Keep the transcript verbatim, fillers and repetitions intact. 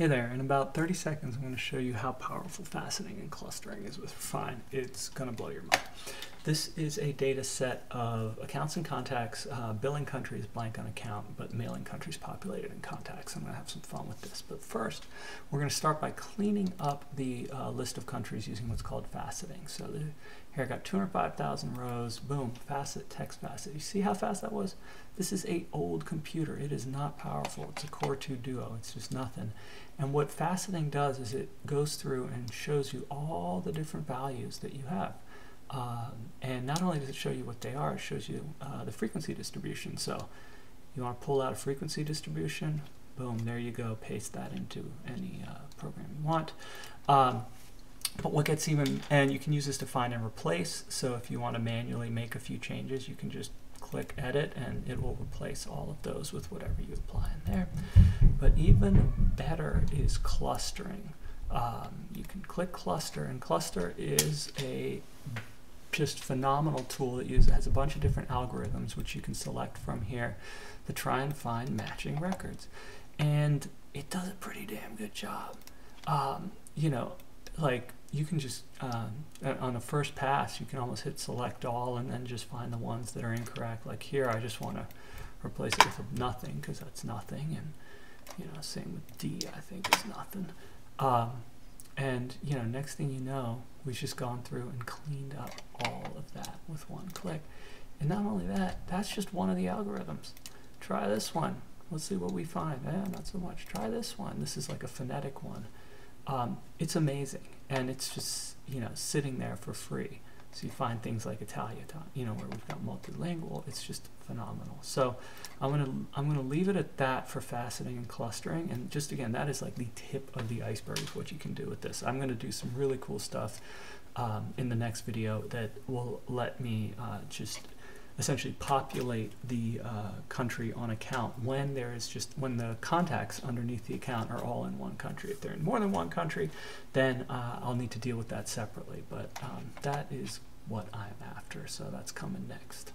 Hey there, in about thirty seconds I'm going to show you how powerful faceting and clustering is with Refine. It's going to blow your mind. This is a data set of accounts and contacts, uh, billing countries blank on account, but mailing countries populated in contacts. I'm going to have some fun with this. But first, we're going to start by cleaning up the uh, list of countries using what's called faceting. So the, here I got two hundred five thousand rows, boom, facet, text facet. You see how fast that was? This is an old computer. It is not powerful. It's a Core two Duo. It's just nothing. And what faceting does is it goes through and shows you all the different values that you have. Um, and not only does it show you what they are, it shows you uh, the frequency distribution. So you want to pull out a frequency distribution, boom, there you go, paste that into any uh, program you want. Um, but what gets even, and you can use this to find and replace, so if you want to manually make a few changes, you can just click edit and it will replace all of those with whatever you apply in there. But even better is clustering. Um, you can click cluster, and cluster is a just phenomenal tool that uses, has a bunch of different algorithms which you can select from here to try and find matching records, and it does a pretty damn good job. Um, you know, like you can just um, on the first pass you can almost hit select all and then just find the ones that are incorrect. Like here I just want to replace it with nothing because that's nothing, and you know, same with D, I think is nothing. Um, and you know, next thing you know, we've just gone through and cleaned up all of that with one click. And not only that, that's just one of the algorithms. Try this one. Let's see what we find. Eh, not so much. Try this one. This is like a phonetic one. Um, it's amazing. And it's just, you know, sitting there for free. So you find things like Italia, you know, where we've got multilingual. It's just phenomenal. So I'm gonna I'm gonna leave it at that for faceting and clustering. And just again, that is like the tip of the iceberg of what you can do with this. I'm gonna do some really cool stuff um, in the next video that will let me uh, just essentially populate the uh, country on account when there is just when the contacts underneath the account are all in one country. If they're in more than one country, then uh, I'll need to deal with that separately. But um, that is what I'm after, so that's coming next.